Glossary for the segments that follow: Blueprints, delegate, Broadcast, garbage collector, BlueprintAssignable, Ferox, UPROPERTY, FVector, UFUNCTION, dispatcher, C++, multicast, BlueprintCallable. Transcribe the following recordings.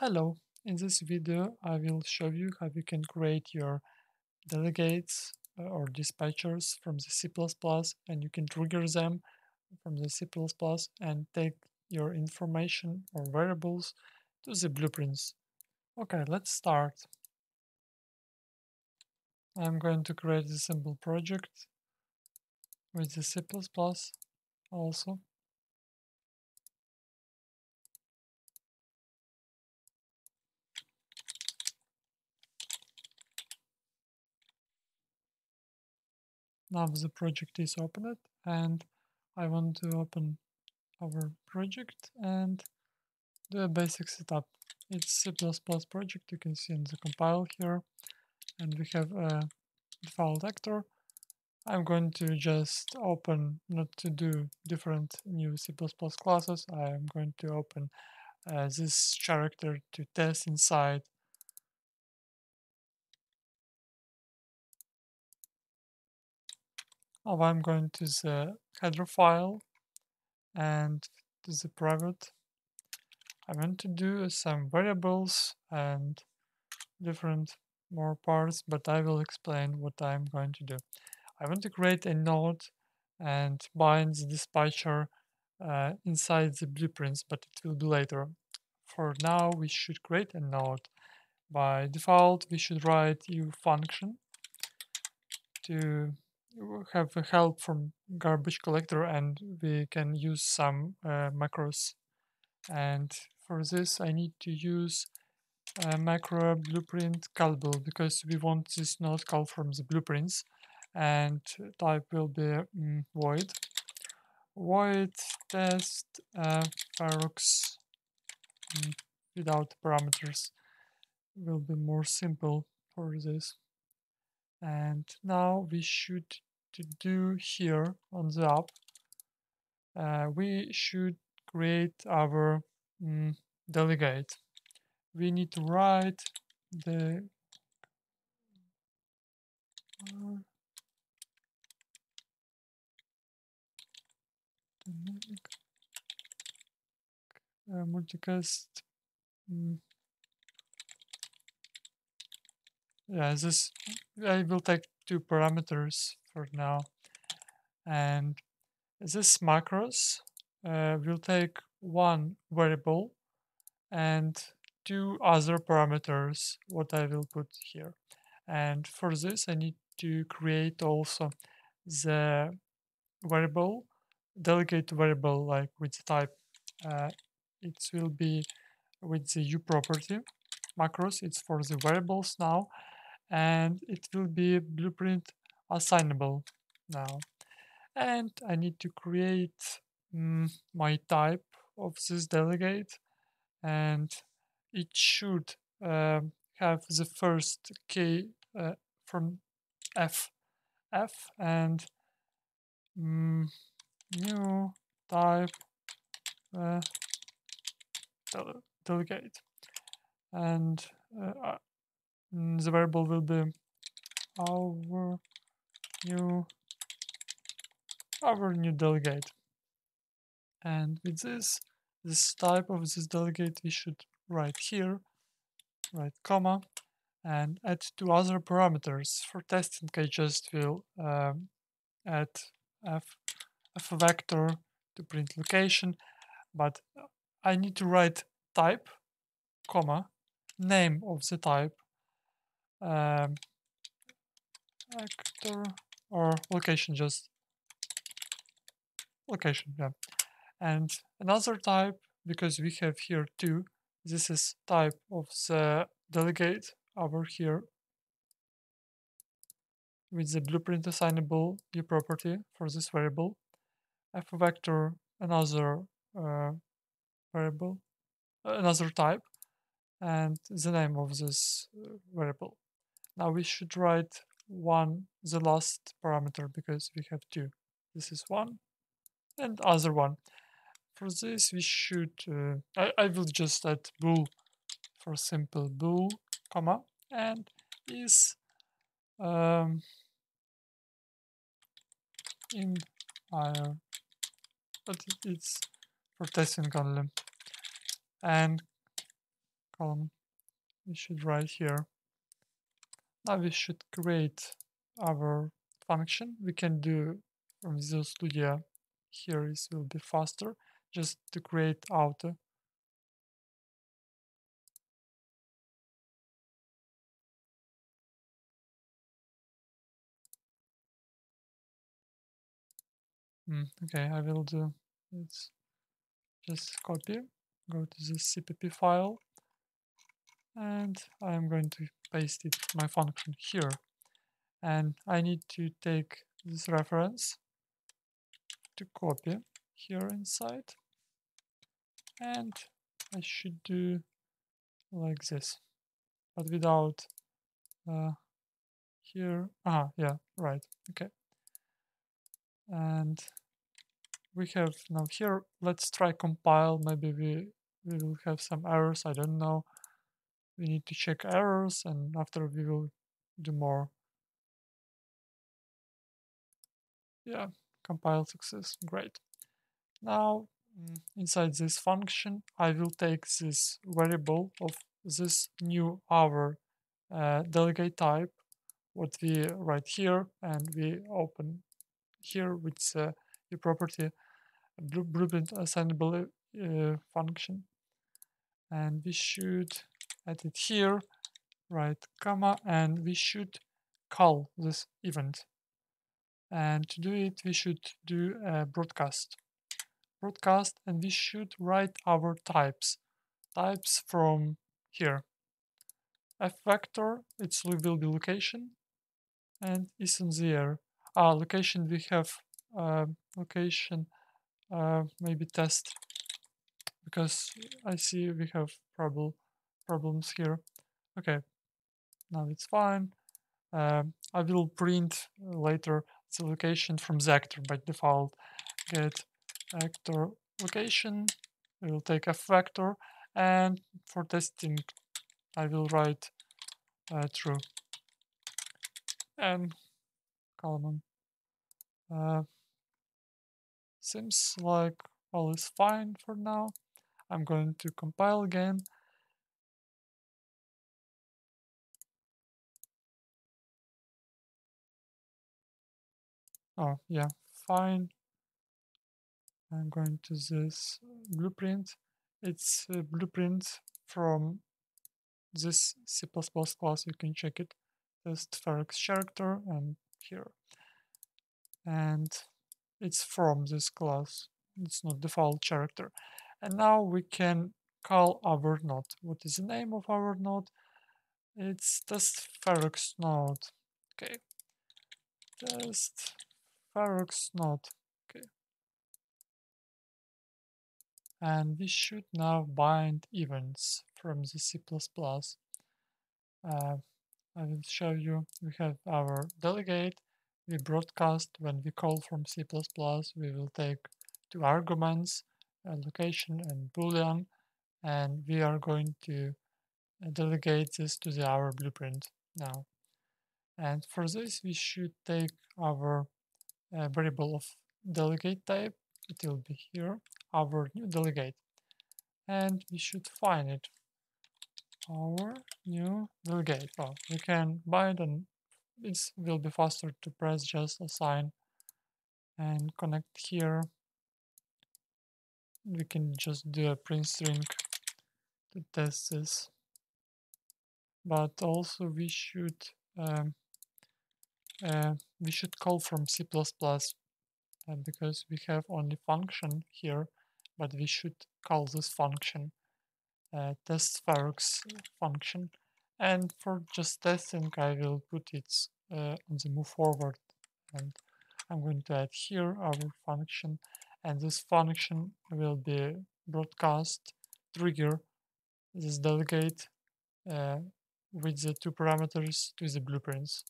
Hello, in this video I will show you how you can create your delegates or dispatchers from the C++, and you can trigger them from the C++ and take your information or variables to the blueprints. Okay, let's start. I'm going to create a simple project with the C++ also. Now the project is opened and I want to open our project and do a basic setup. It's C++ project, you can see in the compile here, and we have a default actor. I'm going to just open, not to do different new C++ classes, I'm going to open this character to test inside. I'm going to the header file and to the private. I want to do some variables and different more parts, but I will explain what I'm going to do. I want to create a node and bind the dispatcher inside the blueprints, but it will be later. For now, we should create a node. By default, we should write UFUNCTION to have help from garbage collector, and we can use some macros. And for this I need to use a macro BlueprintCallable, because we want this node call from the blueprints, and type will be void. Void test ferox without parameters will be more simple for this. And now we should do here on the app, we should create our delegate. We need to write the multicast. Yeah, this I will take two parameters for now, and this macros will take one variable and two other parameters what I will put here. And for this I need to create also the variable, delegate variable, like with the type it will be with the UPROPERTY macros. It's for the variables now, and it will be BlueprintAssignable now. And I need to create my type of this delegate, and it should have the first key from F, and new type delegate, and the variable will be our new delegate. And with this type of this delegate we should write here, write comma, and add two other parameters. For testing I just will add FVector to print location, but I need to write type, comma, name of the type, actor or location, just location, yeah. And another type, because we have here two, this is type of the delegate over here with the blueprint assignable property for this variable, FVector another variable, another type, and the name of this variable. Now we should write the last parameter, because we have two. This is one and other one. For this we should I will just add bool, for simple, bool comma, and is in IR, but it's for testing only, and column. We should write here. Now we should create our function. We can do from Visual Studio. Here it will be faster. Just to create auto. Okay, I will do this. Just copy, go to the CPP file, and I'm going to paste it, my function here. And I need to take this reference to copy here inside, and I should do like this, but without here. Ah, yeah, right. Okay. And we have now here, let's try compile. Maybe we will have some errors, I don't know. We need to check errors, and after we will do more. Yeah, compile success, great. Now inside this function, I will take this variable of this new our delegate type, what we write here, and we open here with the property BlueprintAssignable function, and we should add it here, right, comma, and we should call this event, and to do it we should do a broadcast, and we should write our types from here. FVector, it will be location, and is in the air. Location, we have location, maybe test, because I see we have problems here. Okay, now it's fine. I will print later the location from the actor by default. Get actor location, we will take FVector, and for testing I will write true, and column. Seems like all is fine for now. I'm going to compile again. Oh yeah, fine. I'm going to this blueprint. It's a blueprint from this C++ class. You can check it. Test Ferox character and here. And it's from this class, it's not default character. And now we can call our node. What is the name of our node? It's test Ferox node. Okay. Test Ferox node. Okay. And we should now bind events from the C++. I will show you. We have our delegate. We broadcast when we call from C++. We will take two arguments, location and boolean, and we are going to delegate this to the our blueprint now. And for this, we should take our variable of delegate type. It will be here, our new delegate, and we should find it. Our new delegate. Oh, we can bind and it will be faster to press just assign and connect here. We can just do a print string to test this, but also we should call from C++ because we have only function here, but we should call this function test Ferox function. And for just testing, I will put it on the move forward, and I'm going to add here our function, and this function will be broadcast trigger this delegate with the two parameters to the blueprints.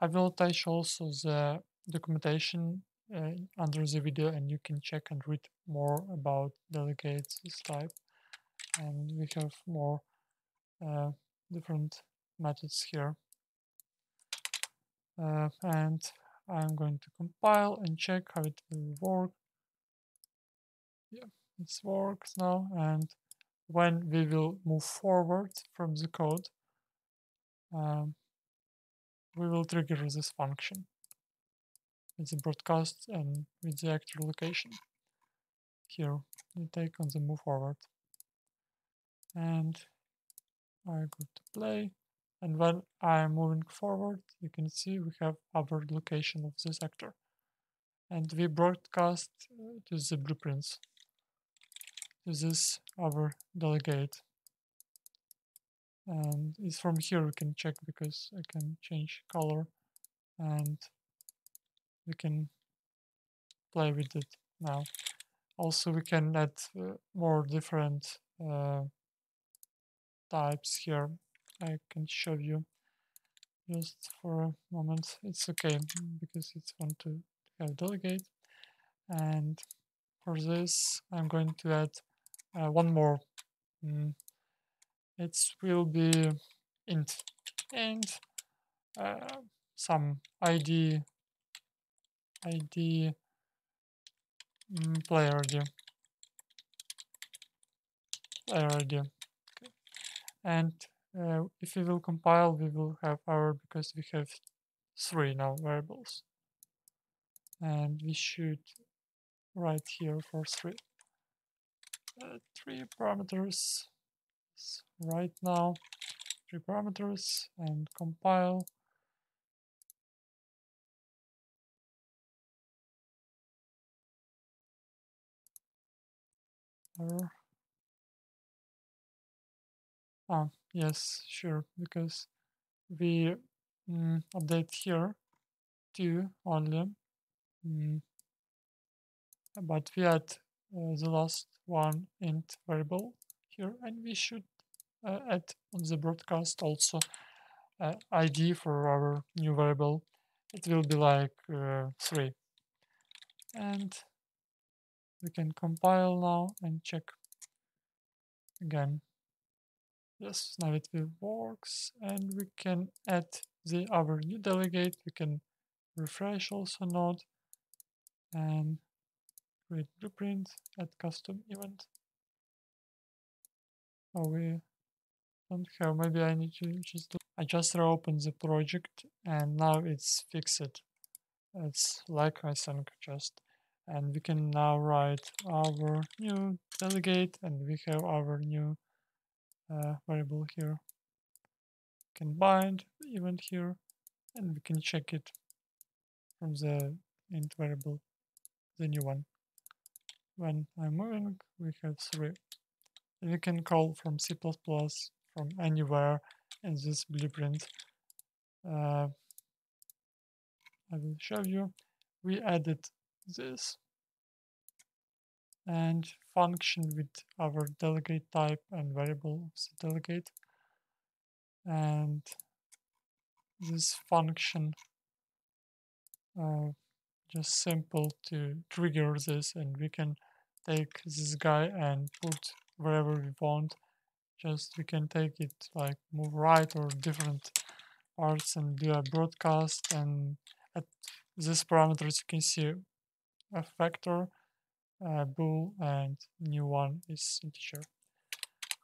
I will attach also the documentation under the video, and you can check and read more about delegates type, and we have more different methods here, and I'm going to compile and check how it will work. Yeah, it works now, and when we will move forward from the code, we will trigger this function with the broadcast and with the actual location. Here we take on the move forward and I go to play, and when I'm moving forward you can see we have our location of this actor, and we broadcast to the blueprints. This is our delegate, and it's from here we can check because I can change color and we can play with it now. Also we can add more different types here. I can show you just for a moment. It's okay because it's want to have delegate, and for this I'm going to add one more. It will be int and some ID player ID. Player ID. Okay. And if we will compile, we will have our, because we have three now variables, and we should write here for three parameters right now, and compile. Ah, yes, sure, because we update here two only, but we add the last one int variable here, and we should add on the broadcast also ID for our new variable. It will be like 3, and we can compile now and check again. Yes, now it will works, and we can add our new delegate. We can refresh also node and create blueprint, add custom event. Oh, we don't have, maybe I need to just, I just reopened the project and now it's fixed. It's like I think just, and we can now write our new delegate, and we have our new variable here. We can bind the event here and we can check it from the int variable, the new one. When I'm moving, we have 3. And we can call from C++ from anywhere in this blueprint. I will show you. We added this and function with our delegate type and variable of the delegate, and this function just simple to trigger this, and we can take this guy and put wherever we want. Just we can take it like move right or different parts and do a broadcast, and at this parameters you can see FVector, bool, and new one is integer.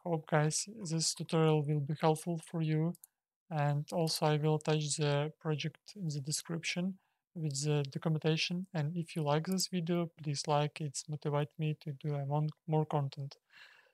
Hope guys this tutorial will be helpful for you, and also I will attach the project in the description with the documentation, and if you like this video please like it, motivate me to do more content.